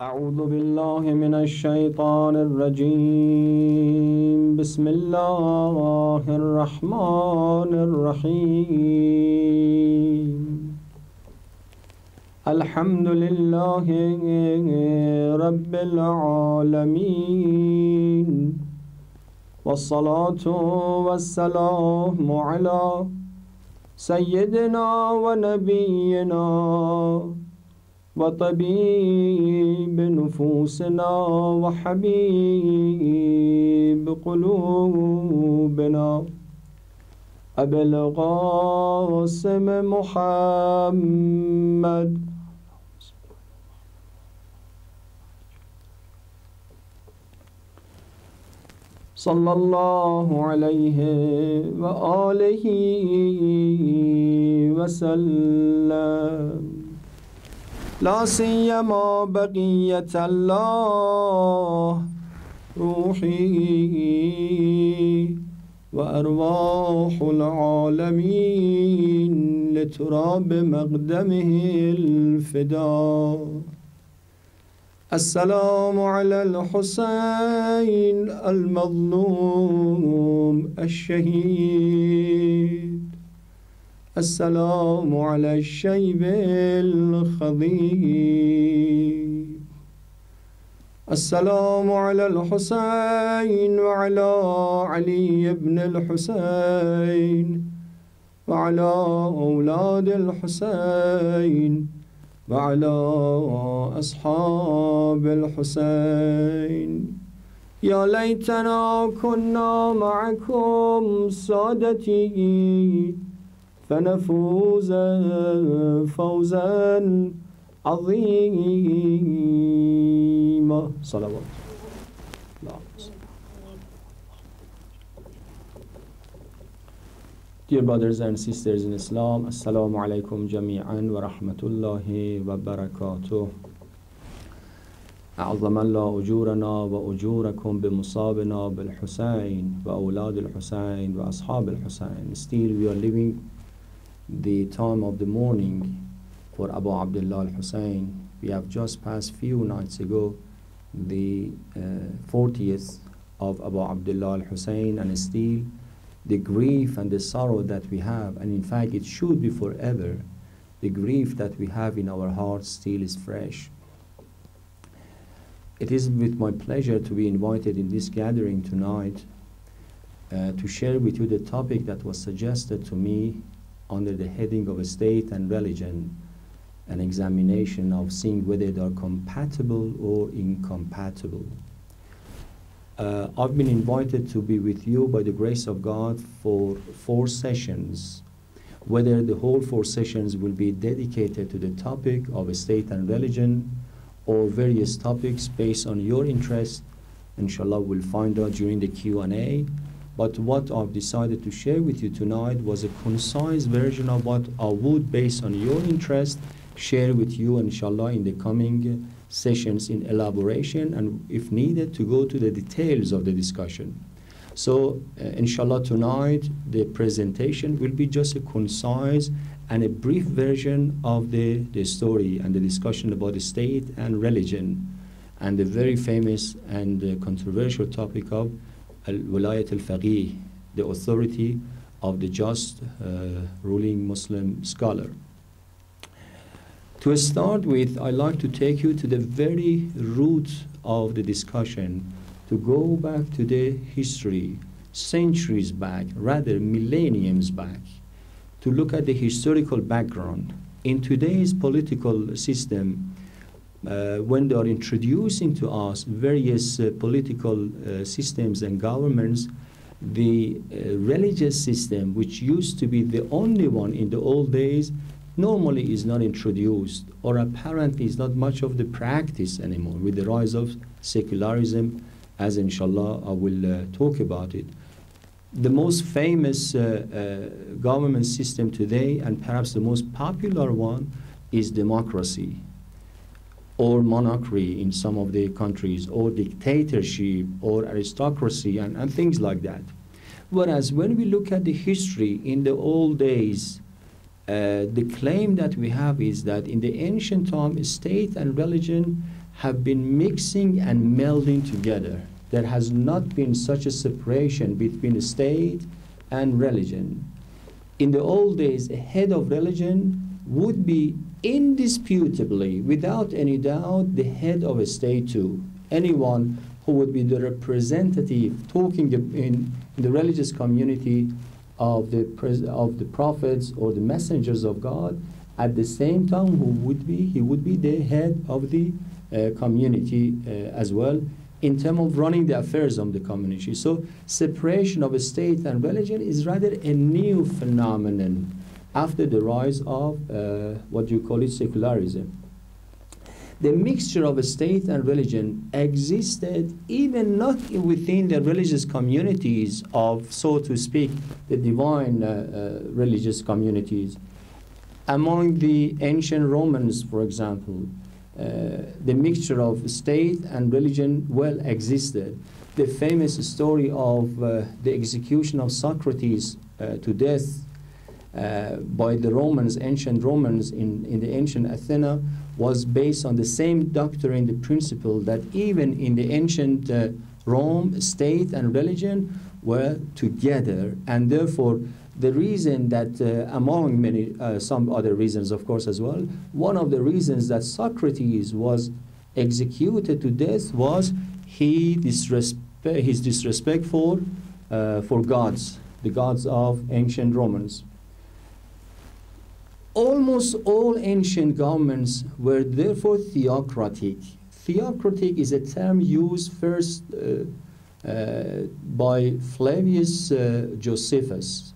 أعوذ بالله من الشيطان الرجيم بسم الله الرحمن الرحيم الحمد لله رب العالمين والصلاة والسلام على سيدنا ونبينا وطبيب نفوسنا وحبيب قلوبنا أبي القاسم محمد صلى الله عليه وآله وسلم لا سيما بقية الله روحي وأرواح العالمين لتراب مقدمه الفداء السلام على الحسين المظلوم الشهيد السلام على الشيب الخضيب السلام على الحسين وعلى علي بن الحسين وعلى أولاد الحسين وعلى أصحاب الحسين يا ليتنا كنا معكم سادتي فنفوز فوزا عظيما صلوات Dear brothers and sisters in Islam, Assalamu alaikum jami'an wa rahmatullahi wa barakatuh. أعظم الله أجورنا وأجوركم بمصابنا بالحسين وأولاد الحسين وأصحاب الحسين. Still we are living the time of the morning for Abu Abdullah al-Hussein. We have just passed few nights ago the 40th of Abu Abdullah al-Hussein, and still the grief and the sorrow that we have, and in fact it should be forever, the grief that we have in our hearts still is fresh. It is with my pleasure to be invited in this gathering tonight to share with you the topic that was suggested to me under the heading of state and religion, an examination of seeing whether they are compatible or incompatible. I've been invited to be with you by the grace of God for 4 sessions, whether the whole 4 sessions will be dedicated to the topic of state and religion or various topics based on your interest. Inshallah, we'll find out during the Q&A. But what I've decided to share with you tonight was a concise version of what I would, based on your interest, share with you, inshallah, in the coming sessions in elaboration, and if needed, to go to the details of the discussion. So, inshallah, tonight, the presentation will be just a concise and a brief version of the story and the discussion about the state and religion, and the very famous and controversial topic of Al Wilayat al Faqih, the authority of the just ruling Muslim scholar. To start with, I'd like to take you to the very root of the discussion, to go back to the history, centuries back, rather millenniums back, to look at the historical background. In today's political system, when they are introducing to us various political systems and governments, the religious system, which used to be the only one in the old days, normally is not introduced, or apparently is not much of the practice anymore with the rise of secularism, as inshallah I will talk about it. The most famous government system today, and perhaps the most popular one, is democracy, or monarchy in some of the countries, or dictatorship, or aristocracy, and things like that. Whereas when we look at the history in the old days, the claim that we have is that in the ancient time, state and religion have been mixing and melding together. There has not been such a separation between state and religion. In the old days, a head of religion would be indisputably, without any doubt, the head of a state too. Anyone who would be the representative talking in the religious community of the prophets or the messengers of God, at the same time, he would be the head of the community as well, in terms of running the affairs of the community. So separation of state and religion is rather a new phenomenon after the rise of what you call it secularism. The mixture of state and religion existed even not within the religious communities of, so to speak, the divine religious communities. Among the ancient Romans, for example, the mixture of state and religion well existed. The famous story of the execution of Socrates to death by the Romans, ancient Romans in the ancient Athena, was based on the same doctrine, the principle that even in the ancient Rome, state and religion were together, and therefore the reason that, among many, some other reasons, of course, as well, one of the reasons that Socrates was executed to death was his disrespect for gods, the gods of ancient Romans. Almost all ancient governments were therefore theocratic. Theocratic is a term used first by Flavius Josephus.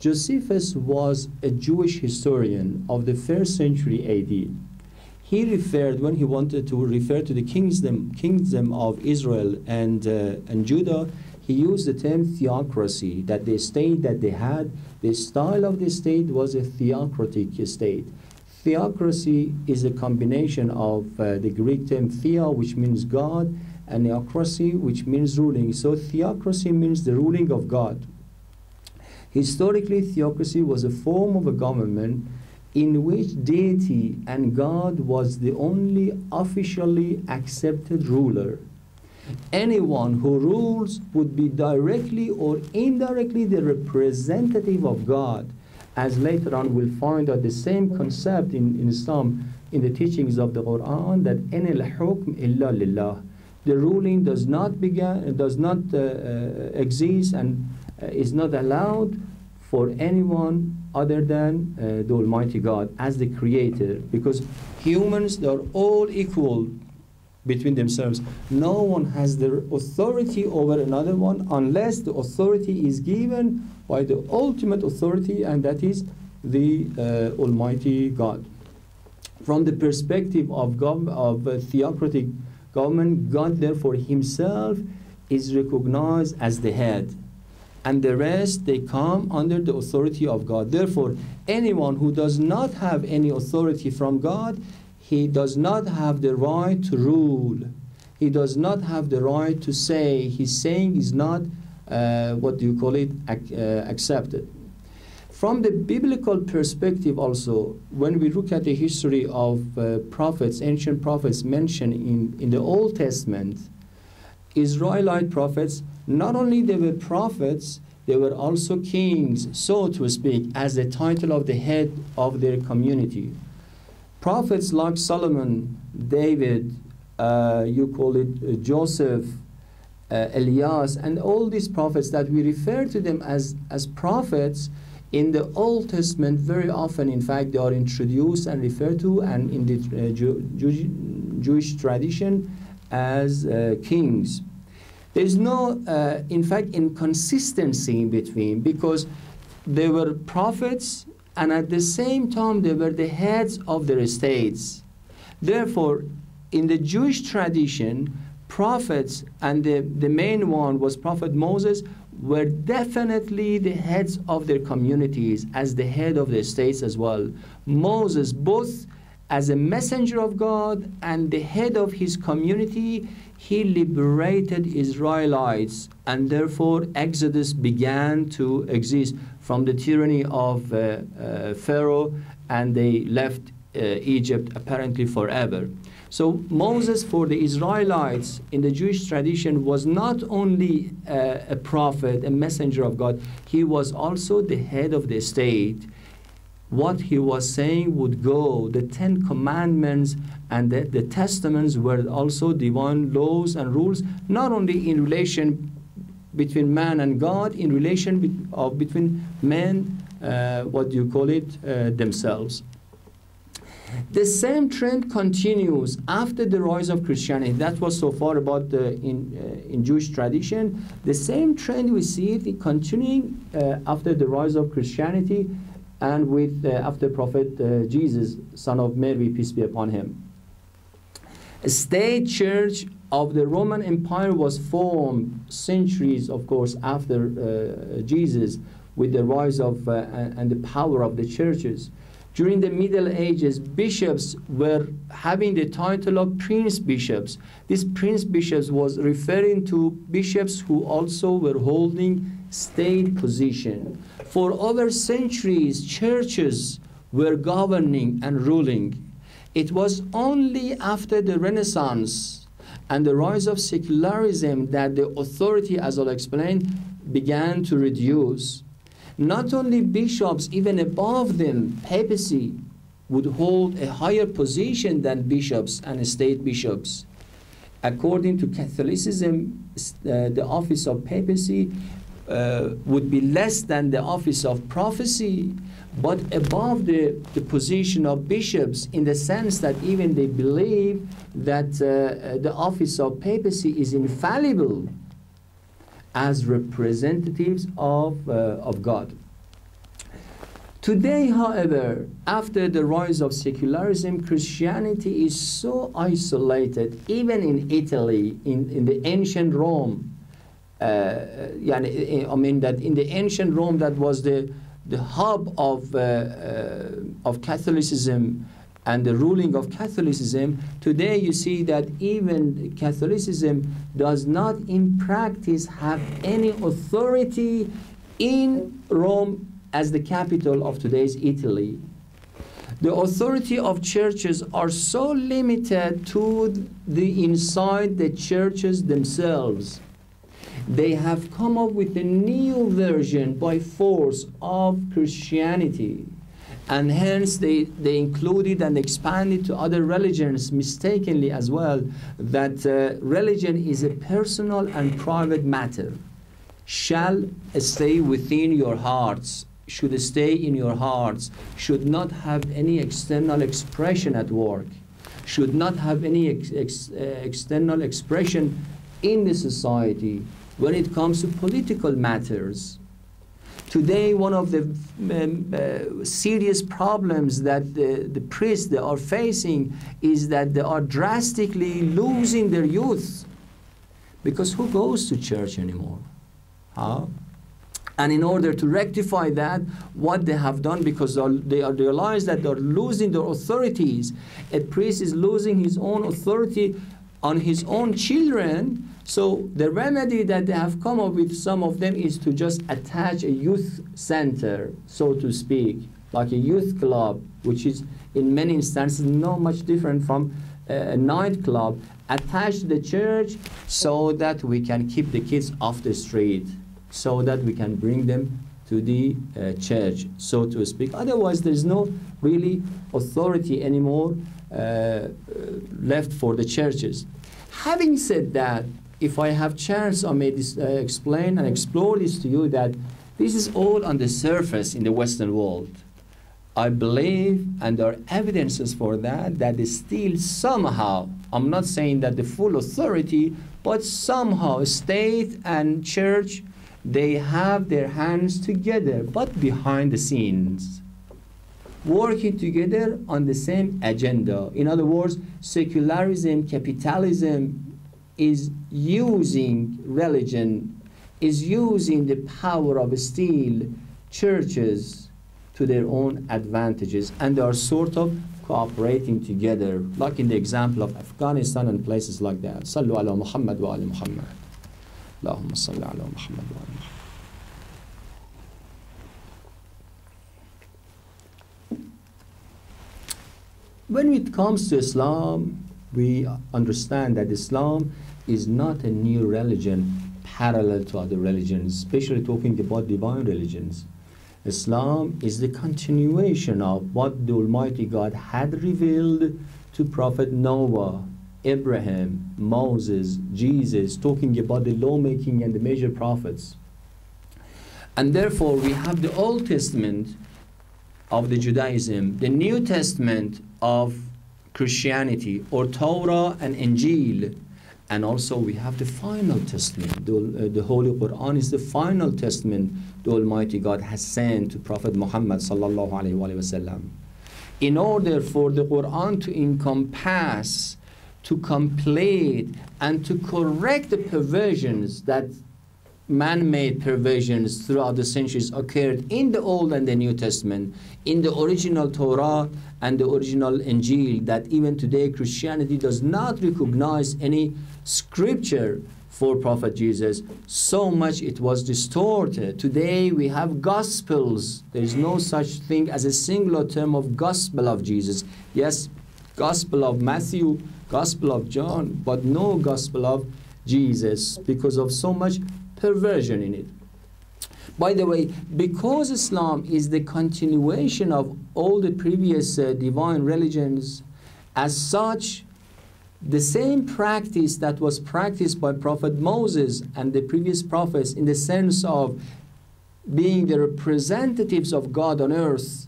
Josephus was a Jewish historian of the 1st century AD. He referred, when he wanted to refer to the kingdom of Israel and Judah, he used the term theocracy, that the state that they had, the style of the state was a theocratic state. Theocracy is a combination of the Greek term theo, which means God, and theocracy, which means ruling. So theocracy means the ruling of God. Historically, theocracy was a form of a government in which deity and God was the only officially accepted ruler. Anyone who rules would be directly or indirectly the representative of God. As later on we'll find out the same concept in Islam, in the teachings of the Quran, that Enil hukm illa lillah. The ruling does not exist and is not allowed for anyone other than the Almighty God as the Creator, because humans are all equal between themselves. No one has the authority over another one unless the authority is given by the ultimate authority, and that is the Almighty God. From the perspective of theocratic government, God therefore himself is recognized as the head, and the rest, they come under the authority of God. Therefore, anyone who does not have any authority from God, he does not have the right to rule. He does not have the right to say. His saying is not, accepted. From the biblical perspective also, when we look at the history of prophets, ancient prophets mentioned in the Old Testament, Israelite prophets, not only they were prophets, they were also kings, so to speak, as the title of the head of their community. Prophets like Solomon, David, Joseph, Elias, and all these prophets that we refer to them as prophets in the Old Testament, very often, in fact, they are introduced and referred to, and in the Jewish tradition, as kings. There's no, in fact, inconsistency in between, because they were prophets and at the same time they were the heads of their states. Therefore, in the Jewish tradition, prophets, and the main one was Prophet Moses, were definitely the heads of their communities as the head of their states as well. Moses, both as a messenger of God and the head of his community, he liberated Israelites, and therefore Exodus began to exist from the tyranny of Pharaoh, and they left Egypt apparently forever. So Moses for the Israelites in the Jewish tradition was not only a prophet, a messenger of God, he was also the head of the state. What he was saying would go. The Ten Commandments and the Testaments were also divine laws and rules, not only in relation between man and God, in relation between men, themselves. The same trend continues after the rise of Christianity. That was so far about in Jewish tradition. The same trend we see it continuing after the rise of Christianity and with after Prophet Jesus, son of Mary, peace be upon him. A state church of the Roman Empire was formed centuries, of course, after Jesus, with the rise of and the power of the churches. During the Middle Ages, bishops were having the title of prince bishops. This prince bishops was referring to bishops who also were holding state position. For over centuries, churches were governing and ruling. It was only after the Renaissance and the rise of secularism that the authority, as I'll explain, began to reduce. Not only bishops, even above them, papacy would hold a higher position than bishops and state bishops. According to Catholicism, the office of papacy would be less than the office of prophecy, but above the position of bishops, in the sense that even they believe that the office of papacy is infallible as representatives of God. Today, however, after the rise of secularism, Christianity is so isolated, even in Italy, in the ancient Rome. In the ancient Rome, that was the hub of Catholicism and the ruling of Catholicism. Today you see that even Catholicism does not in practice have any authority in Rome as the capital of today's Italy. The authority of churches are so limited to the inside the churches themselves. They have come up with a new version by force of Christianity. And hence they included and expanded to other religions mistakenly as well, that religion is a personal and private matter. Shall stay within your hearts, should stay in your hearts, should not have any external expression at work, should not have any external expression in the society when it comes to political matters. Today, one of the serious problems that the priests they are facing is that they are drastically losing their youth, because who goes to church anymore? Huh? And in order to rectify that, what they have done, because they realize that they are losing their authorities, a priest is losing his own authority on his own children. So the remedy that they have come up with, some of them, is to just attach a youth center, so to speak, like a youth club, which is in many instances not much different from a nightclub, attached to the church, so that we can keep the kids off the street, so that we can bring them to the church, so to speak. Otherwise, there's no really authority anymore left for the churches. Having said that, if I have chance, I may explain and explore this to you, that this is all on the surface in the Western world. I believe, and there are evidences for that, that is still somehow, I'm not saying that the full authority, but somehow state and church, they have their hands together, but behind the scenes, working together on the same agenda. In other words, secularism, capitalism is using religion, is using the power of steel, churches, to their own advantages, and they are sort of cooperating together, like in the example of Afghanistan and places like that. Sallu ala Muhammad wa ala Muhammad. Allahumma salli ala Muhammad wa ala Muhammad. When it comes to Islam, we understand that Islam is not a new religion parallel to other religions, especially talking about divine religions. Islam is the continuation of what the Almighty God had revealed to Prophet Noah, Abraham, Moses, Jesus, talking about the lawmaking and the major prophets. And therefore, we have the Old Testament of the Judaism, the New Testament of Christianity, or Torah and Injil, and also we have the final testament. The Holy Quran is the final testament the Almighty God has sent to Prophet Muhammad sallallahu alaihi wasallam, in order for the Quran to encompass, to complete, and to correct the perversions that man-made perversions throughout the centuries occurred in the Old and the New Testament, in the original Torah and the original Injil, that even today Christianity does not recognize any scripture for Prophet Jesus. So much it was distorted. Today we have gospels. There is no such thing as a singular term of gospel of Jesus. Yes, gospel of Matthew, gospel of John, but no gospel of Jesus, because of so much perversion in it. By the way, because Islam is the continuation of all the previous divine religions, as such, the same practice that was practiced by Prophet Moses and the previous prophets, in the sense of being the representatives of God on earth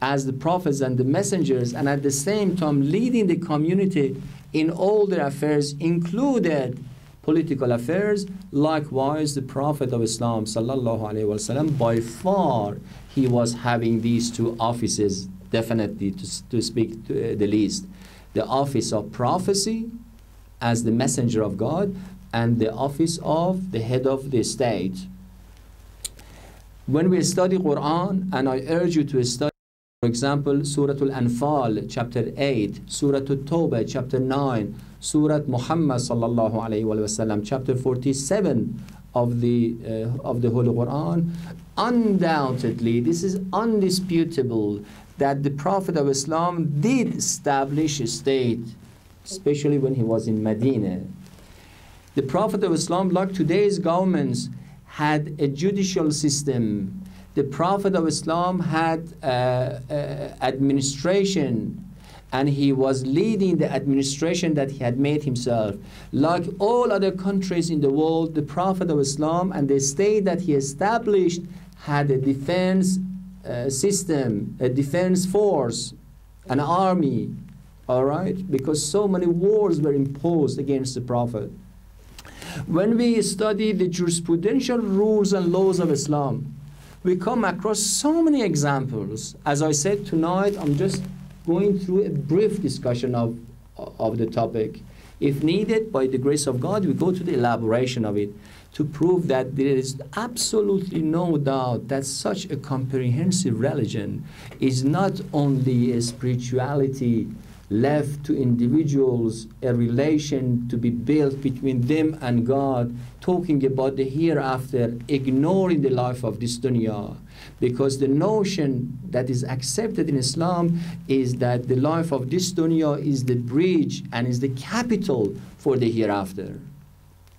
as the prophets and the messengers, and at the same time leading the community in all their affairs, included political affairs. Likewise, the Prophet of Islam sallallahu alaihi wasallam, by far he was having these two offices, definitely, to speak to the least: the office of prophecy as the messenger of God, and the office of the head of the state. When we study Quran, and I urge you to study, for example, Suratul Anfal chapter 8, Suratul Tawbah chapter 9, Surat Muhammad sallallahu alaihi wasallam chapter 47 of the Holy Quran, undoubtedly, this is undisputable that the Prophet of Islam did establish a state, especially when he was in Medina. The Prophet of Islam, like today's governments, had a judicial system. The Prophet of Islam had administration, and he was leading the administration that he had made himself. Like all other countries in the world, the Prophet of Islam and the state that he established had a defense system, a defense force, an army, all right? Because so many wars were imposed against the Prophet. When we study the jurisprudential rules and laws of Islam, we come across so many examples. As I said, tonight I'm just going through a brief discussion of the topic. If needed, by the grace of God, we go to the elaboration of it to prove that there is absolutely no doubt that such a comprehensive religion is not only a spirituality left to individuals, a relation to be built between them and God, talking about the hereafter, ignoring the life of this dunya. Because the notion that is accepted in Islam is that the life of this dunya is the bridge and is the capital for the hereafter.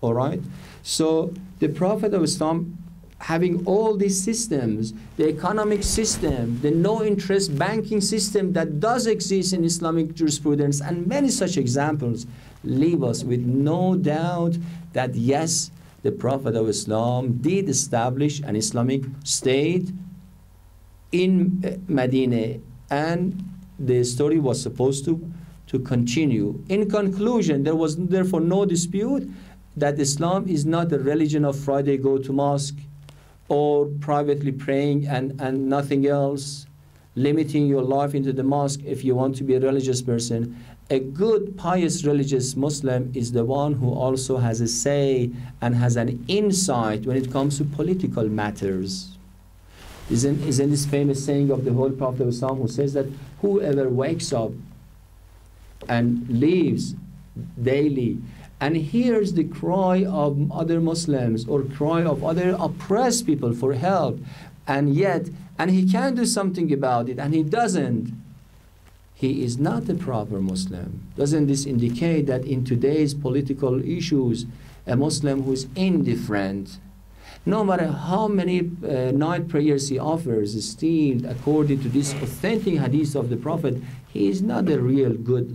All right? So the Prophet of Islam, having all these systems, the economic system, the no-interest banking system that does exist in Islamic jurisprudence, and many such examples, leave us with no doubt that yes, the Prophet of Islam did establish an Islamic state in Medina, and the story was supposed to continue. In conclusion, there was therefore no dispute that Islam is not a religion of Friday go to mosque, or privately praying and nothing else, limiting your life into the mosque if you want to be a religious person. A good, pious, religious Muslim is the one who also has a say and has an insight when it comes to political matters. Isn't this famous saying of the Holy Prophet of Islam, who says that whoever wakes up and leaves daily and hears the cry of other Muslims or cry of other oppressed people for help, and he can do something about it, and he doesn't, he is not a proper Muslim. Doesn't this indicate that in today's political issues, a Muslim who is indifferent, no matter how many night prayers he offers, still, according to this authentic hadith of the Prophet, he is not a real good,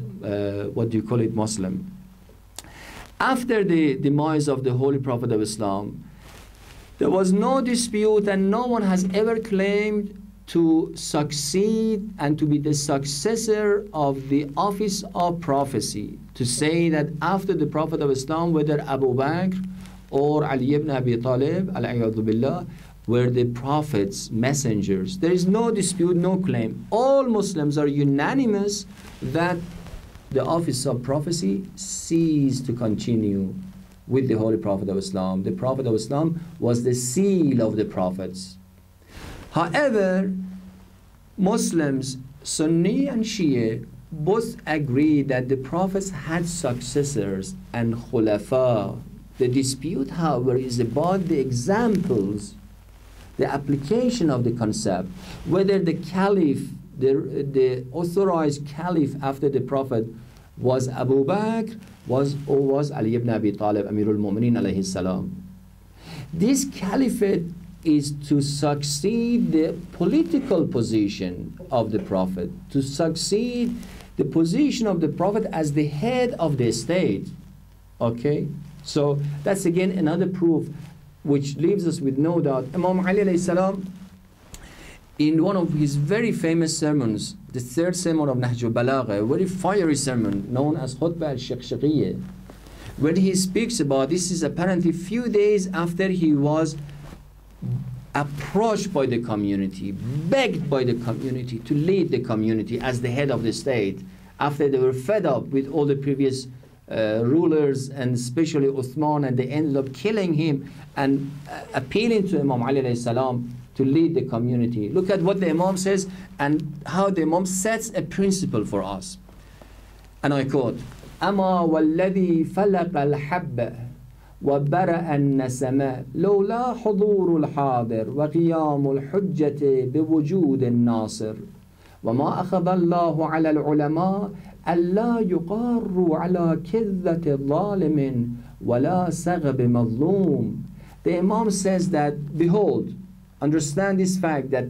what do you call it, Muslim. After the demise of the Holy Prophet of Islam, there was no dispute, and no one has ever claimed to succeed and to be the successor of the office of prophecy, to say that after the Prophet of Islam, whether Abu Bakr or Ali ibn Abi Talib, alayhi billah, were the prophets, messengers. There is no dispute, no claim. All Muslims are unanimous that the office of prophecy ceased to continue with the Holy Prophet of Islam. The Prophet of Islam was the seal of the prophets. However, Muslims, Sunni and Shia, both agree that the prophets had successors and khulafa. The dispute, however, is about the examples, the application of the concept, whether the caliph, the authorized caliph after the Prophet was Abu Bakr or was Ali ibn Abi Talib, Amirul al Mumineen alayhi salam. This caliphate is to succeed the political position of the Prophet, to succeed the position of the Prophet as the head of the state. Okay? So that's again another proof which leaves us with no doubt. Imam Ali alayhi salam, in one of his very famous sermons, the third sermon of Nahjul Balagha, a very fiery sermon known as Khutbah al-Shiqshiqiyyah, when he speaks about, this is apparently few days after he was approached by the community, begged by the community to lead the community as the head of the state, after they were fed up with all the previous rulers, and especially Uthman, and they ended up killing him and appealing to Imam Ali alayhi salam to lead the community. Look at what the Imam says and how the Imam sets a principle for us. And I quote, "Ama walladhi falaq al-habba وبرأ النسماء لولا حضور الحاضر وقيام الحجة بوجود الناصر وما أخذ الله على العلماء ألا يقاروا على كذة ظالم ولا سغب مظلوم." The Imam says that, behold, understand this fact, that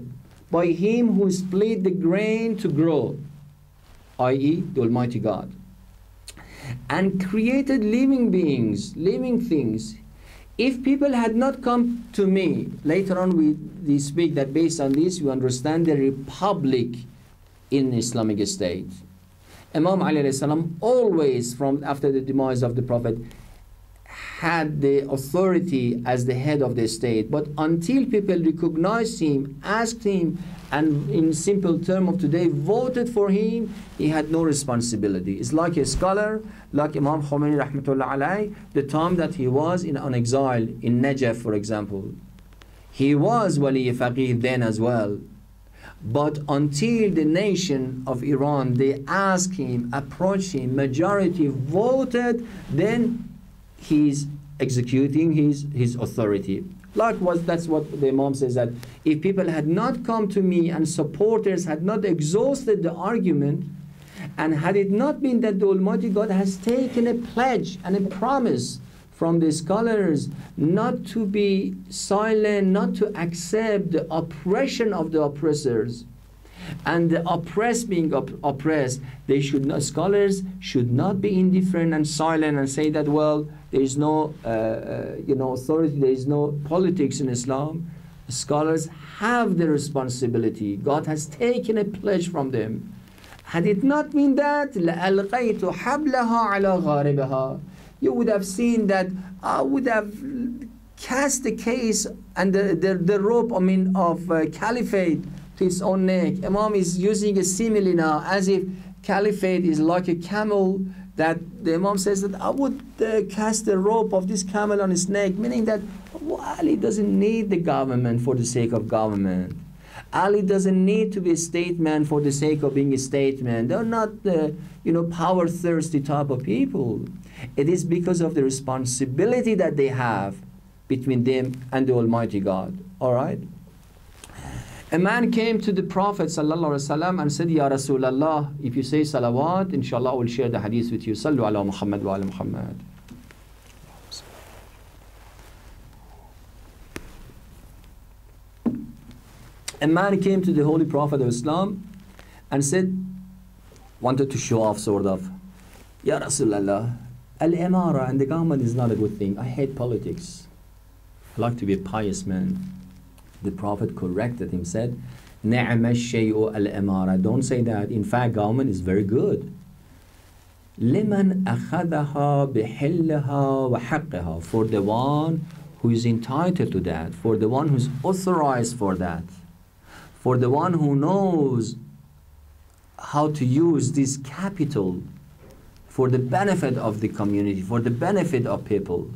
by him who split the grain to grow, i.e. the Almighty God, and created living beings, living things, if people had not come to me, later on we speak that based on this you understand the republic in Islamic State. Imam Ali alayhi salam always, from after the demise of the Prophet, had the authority as the head of the state, but until people recognized him, asked him, and in simple term of today, voted for him, he had no responsibility. It's like a scholar, like Imam Khomeini rahmatullah alayhi, the time that he was on exile in Najaf, for example. He was wali faqih then as well. But until the nation of Iran, they asked him, approached him, majority voted, then he's executing his authority. Likewise, that's what the Imam says, that if people had not come to me and supporters had not exhausted the argument, and had it not been that the Almighty God has taken a pledge and a promise from the scholars not to be silent, not to accept the oppression of the oppressors, and the oppressed being oppressed, they should not, scholars should not be indifferent and silent and say that, well, there is no authority, there is no politics in Islam. Scholars have the responsibility. God has taken a pledge from them. Had it not been that, لَأَلْقَيْتُ حَبْلَهَا عَلَى غَارِبَهَا, you would have seen that I would have cast the case and the rope, I mean, of caliphate to its own neck. Imam is using a simile now, as if caliphate is like a camel, that the Imam says that I would cast the rope of this camel on his neck, meaning that Ali doesn't need the government for the sake of government. Ali doesn't need to be a statesman for the sake of being a statesman. They're not the power-thirsty type of people. It is because of the responsibility that they have between them and the Almighty God. All right? A man came to the Prophet ﷺ and said, Ya Rasulallah, if you say salawat, inshallah I will share the hadith with you. Sallu ala Muhammad wa ala Muhammad. A man came to the Holy Prophet of Islam and said, wanted to show off sort of, Ya Rasulallah, al-imara and the government is not a good thing. I hate politics. I like to be a pious man. The Prophet corrected him, said, Ni'ma ash-shay'u al-imara. Don't say that. In fact, government is very good. Liman akhadaha bihillaha wa haqqiha. For the one who is entitled to that, for the one who is authorized for that, for the one who knows how to use this capital for the benefit of the community, for the benefit of people,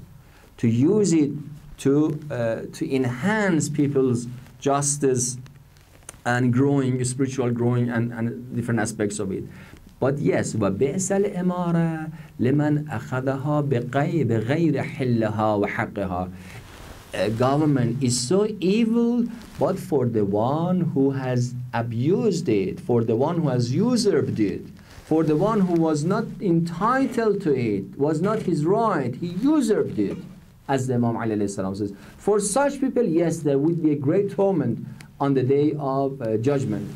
to use it to enhance people's justice and growing, spiritual growing and different aspects of it. But yes, وَبِئْسَ الْإِمَارَةِ لِمَنْ أَخَذَهَا بِغَيْرِ حِلَّهَا وَحَقِّهَا. Government is so evil, but for the one who has abused it, for the one who has usurped it, for the one who was not entitled to it, was not his right, he usurped it, as the Imam alayhi salam says. For such people, yes, there would be a great torment on the day of judgment.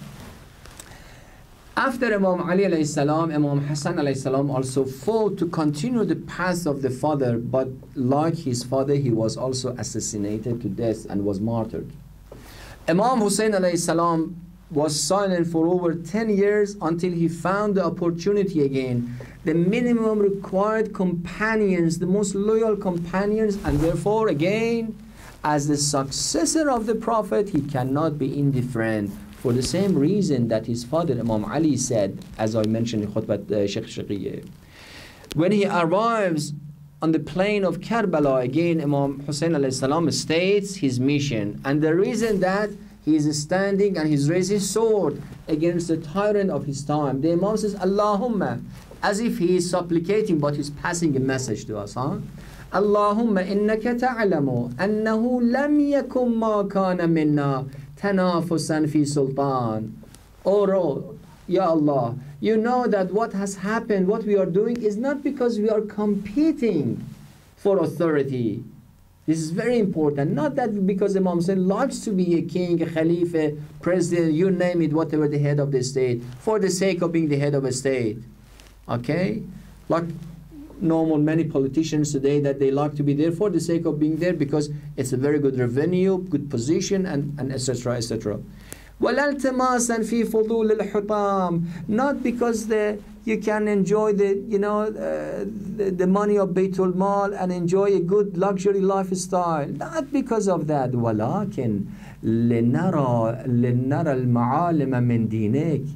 After Imam Ali alayhi salam, Imam Hassan alayhi salam also fought to continue the path of the father, but like his father, he was also assassinated to death and was martyred. Imam Hussein alayhi salam was silent for over 10 years until he found the opportunity again. The minimum required companions, the most loyal companions, and therefore again, as the successor of the Prophet, he cannot be indifferent. For the same reason that his father, Imam Ali, said, as I mentioned in Khutbah al-Shiqshiqiyyah. When he arrives on the plain of Karbala, again, Imam Hussein alayhi states his mission. And the reason that he is standing and he's raising his sword against the tyrant of his time, the Imam says, Allahumma, as if he is supplicating, but he's passing a message to us, huh? Allahumma innaka ta'alamu annahu lam yakum ma kana minna tanafusan fi sultan. Oh, Ya Allah, you know that what has happened, what we are doing is not because we are competing for authority. This is very important. Not that because Imam Hussein likes to be a king, a khalifa, president, you name it, whatever the head of the state, for the sake of being the head of a state. Okay? Like normal many politicians today that they like to be there for the sake of being there because it's a very good revenue, good position, and etc., etc. Not because you can enjoy the money of Baitul Mal and enjoy a good luxury lifestyle. Not because of that. وَلَكِنْ لِنَرَى الْمَعَالِمَ مِنْ دِينِكِ.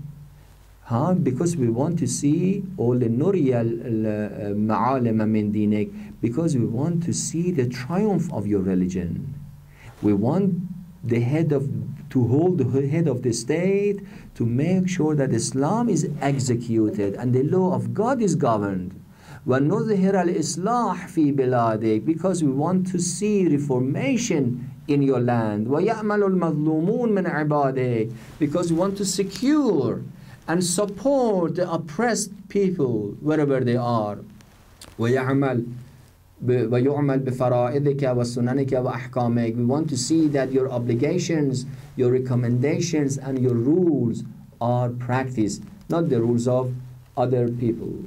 Huh? Because we want to see all the nuriyal ma'alima min dinik, because we want to see the triumph of your religion. We want the head of, to hold the head of the state to make sure that Islam is executed and the law of God is governed. وَنُظْهِرَ الْإِصْلَاحِ فِي بِلَادِكَ, because we want to see reformation in your land. وَيَأْمَلُ الْمَظْلُومُونَ مِنْ عِبَادِكَ, because we want to secure and support the oppressed people wherever they are. We want to see that your obligations, your recommendations, and your rules are practiced, not the rules of other people.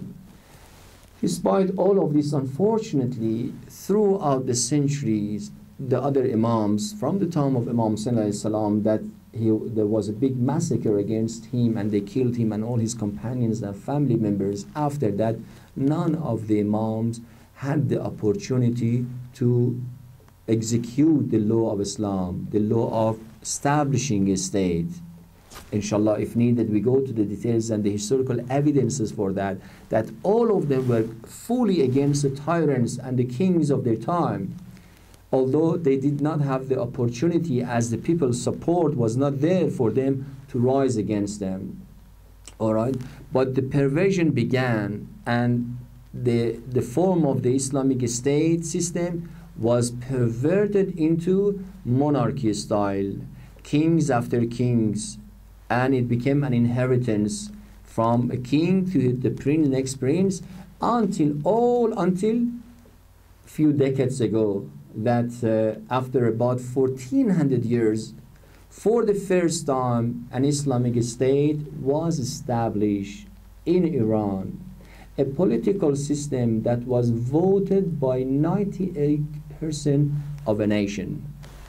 Despite all of this, unfortunately, throughout the centuries, the other Imams, from the time of Imam Hussein alayhi salam, that there was a big massacre against him and they killed him and all his companions and family members. After that, none of the Imams had the opportunity to execute the law of Islam, the law of establishing a state. Inshallah, if needed, we go to the details and the historical evidences for that, that all of them were fully against the tyrants and the kings of their time. Although they did not have the opportunity, as the people's support was not there for them to rise against them. All right? But the perversion began, and the form of the Islamic state system was perverted into monarchy style. kings after kings, and it became an inheritance from a king to the next prince, until a few decades ago, that after about 1400 years, for the first time, an Islamic state was established in Iran, a political system that was voted by 98% of a nation.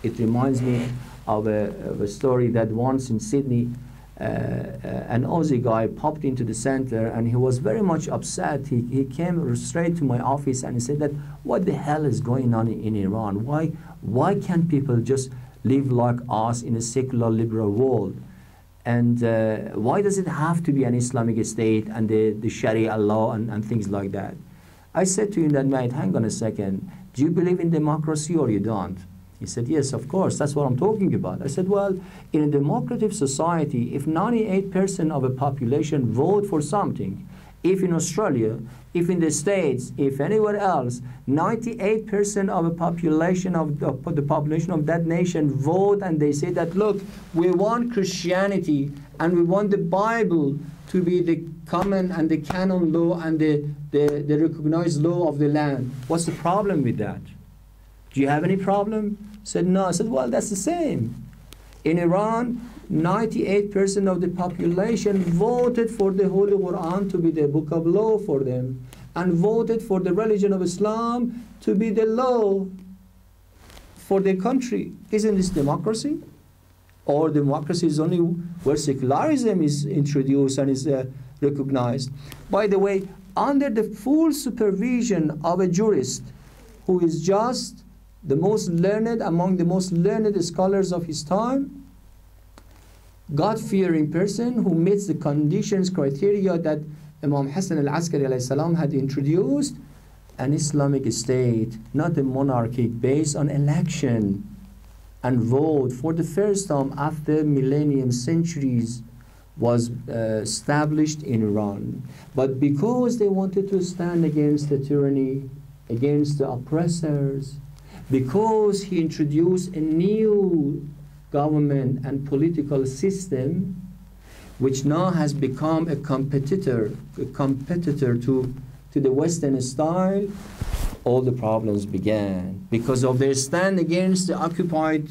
It reminds me of a story that once in Sydney, an Aussie guy popped into the center, and he was very much upset. He came straight to my office and he said that, what the hell is going on in Iran? Why can't people just live like us in a secular liberal world? And why does it have to be an Islamic state and the Sharia law and things like that? I said to him that night, hang on a second, do you believe in democracy or you don't? He said, yes, of course, that's what I'm talking about. I said, well, in a democratic society, if 98% of a population vote for something, if in Australia, if in the States, if anywhere else, 98% of a population of the population of that nation vote, and they say that, look, we want Christianity and we want the Bible to be the common and the canon law and the recognized law of the land. What's the problem with that? Do you have any problem? I said, no. I said, well, that's the same. In Iran, 98% of the population voted for the Holy Quran to be the book of law for them, and voted for the religion of Islam to be the law for their country. Isn't this democracy? Or democracy is only where secularism is introduced and is recognized. By the way, under the full supervision of a jurist who is just the most learned among the most learned scholars of his time, God-fearing person who meets the conditions, criteria that Imam Hassan al-Askari had introduced, an Islamic state, not a monarchy, based on election and vote, for the first time after millennium, centuries, was established in Iran. But because they wanted to stand against the tyranny, against the oppressors, because he introduced a new government and political system, which now has become a competitor to the Western style, all the problems began because of their stand against the occupied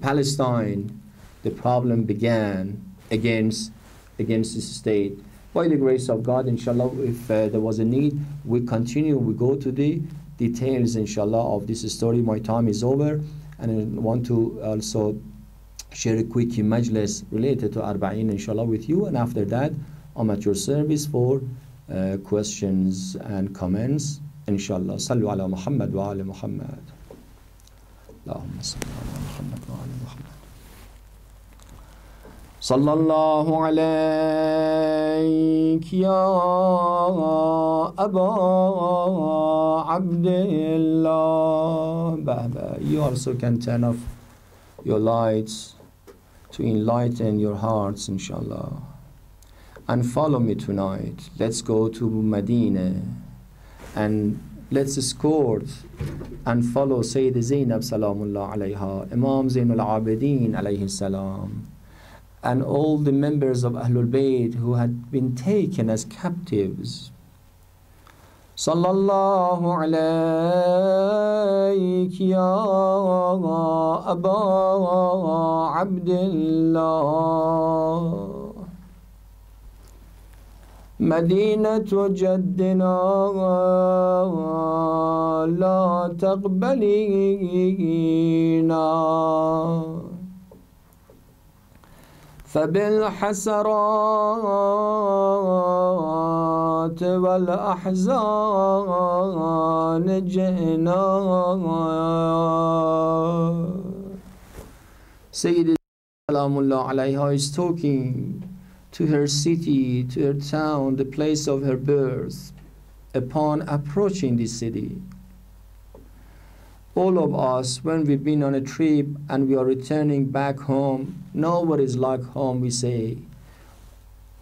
Palestine. The problem began against the state. By the grace of God, inshallah, if there was a need, we continue. We go to the details, inshallah, of this story. My time is over. And I want to also share a quick majlis related to Arba'in, inshallah, with you. And after that, I'm at your service for questions and comments, inshallah. Sallu ala Muhammad wa ala Muhammad. Allahumma salli ala Muhammad wa ala Muhammad. Sallallahu alayki ya Aba Abdullah. Baba, you also can turn off your lights to enlighten your hearts, inshallah. And follow me tonight. Let's go to Medina and let's escort and follow Sayyid Zainab Salamullah alayha, Imam Zainul Abidin alayhi salam, and all the members of Ahlul Bayt who had been taken as captives. Sallallahu alayki ya Aba Abdullah, Madinatu jaddina la taqbalina, فبالحسرات والأحزان جئنا. Sayyidina Salamullah alayha is talking to her city, to her town, the place of her birth. Upon approaching this city, all of us, when we've been on a trip and we are returning back home, nobody's like home, we say.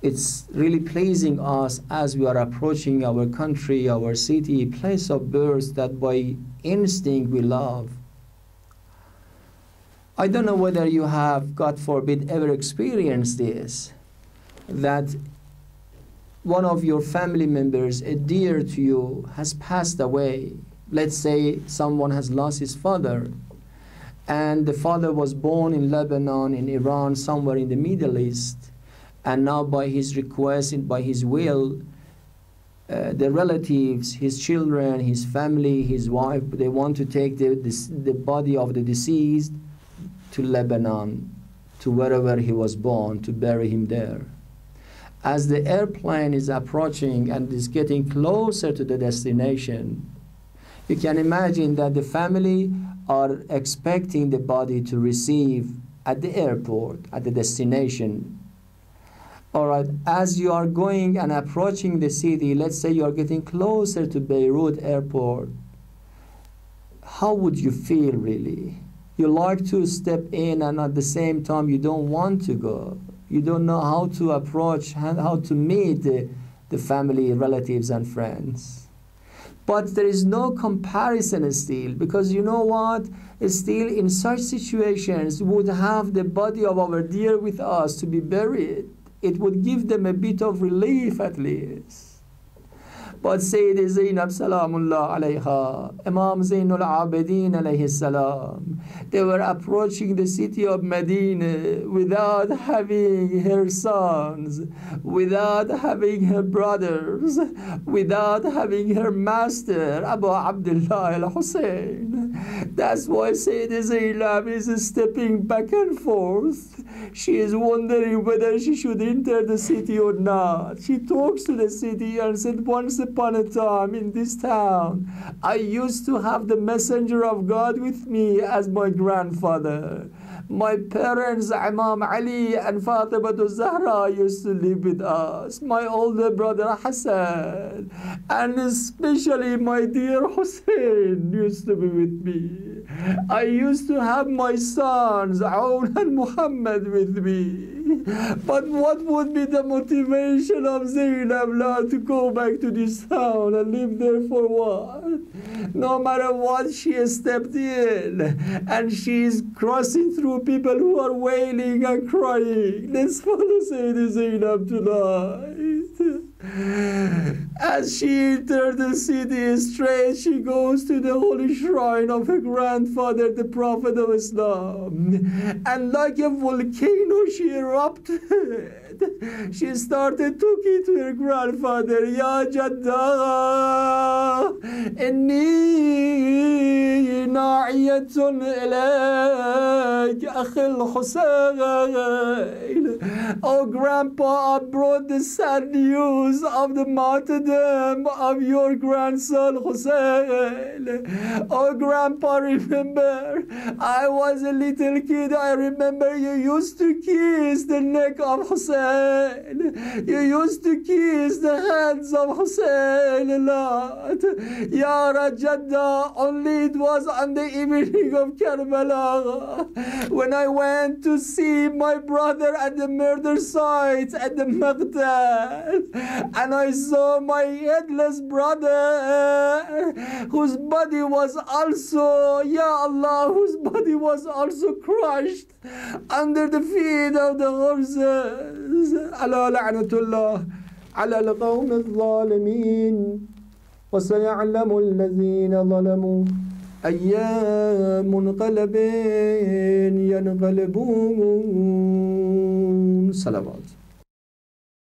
It's really pleasing us as we are approaching our country, our city, place of birth that by instinct we love. I don't know whether you have, God forbid, ever experienced this, that one of your family members, dear to you, has passed away. Let's say someone has lost his father, and the father was born in Lebanon, in Iran, somewhere in the Middle East, and now by his request and by his will, the relatives, his children, his family, his wife, they want to take the body of the deceased to Lebanon, to wherever he was born, to bury him there. As the airplane is approaching and is getting closer to the destination, you can imagine that the family are expecting the body to receive at the airport, at the destination. All right, as you are going and approaching the city, let's say you are getting closer to Beirut airport, how would you feel really? You like to step in, and at the same time you don't want to go. You don't know how to approach, how to meet the family, relatives, and friends. But there is no comparison still, because you know what? Still in such situations, we would have the body of our dear with us to be buried. It would give them a bit of relief at least. But Sayyid Zainab Salamullah alayha, Imam Zainul Abidin alayhi salam, they were approaching the city of Medina without having her sons, without having her brothers, without having her master, Abu Abdullah al-Hussein. That's why Sayyid Zainab is stepping back and forth. She is wondering whether she should enter the city or not. She talks to the city and said, once upon a time in this town, I used to have the messenger of God with me as my grandfather. My parents, Imam Ali and Fatima Zahra, used to live with us. My older brother Hassan, and especially my dear Hussein used to be with me. I used to have my sons, Aoun and Muhammad, with me. But what would be the motivation of Zainab to go back to this town and live there for what? No matter what, she stepped in, and she is crossing through people who are wailing and crying. Let's follow Sayyid Zainab tonight. As she entered the city straight, she goes to the holy shrine of her grandfather, the Prophet of Islam. And like a volcano, she erupted. She started talking to her grandfather, Ya Jadda, Inni na'iyatun ilayk, Akhil Hussein. Oh, Grandpa, I brought the sad news of the martyrdom of your grandson Hussein. Oh, Grandpa, remember, I was a little kid. I remember you used to kiss the neck of Hussein. You used to kiss the hands of Hussein a lot. Ya Rajadda, only it was on the evening of Karbala, when I went to see my brother at the murder site at the Maqtal, and I saw my headless brother, whose body was also, Ya Allah, whose body was also crushed under the feet of the horses. Allah la'natullah ala al-qawm al-zalimin, wa saya'lamu al-lazina zalamu أيام منقلبين ينقلبون. صلوات.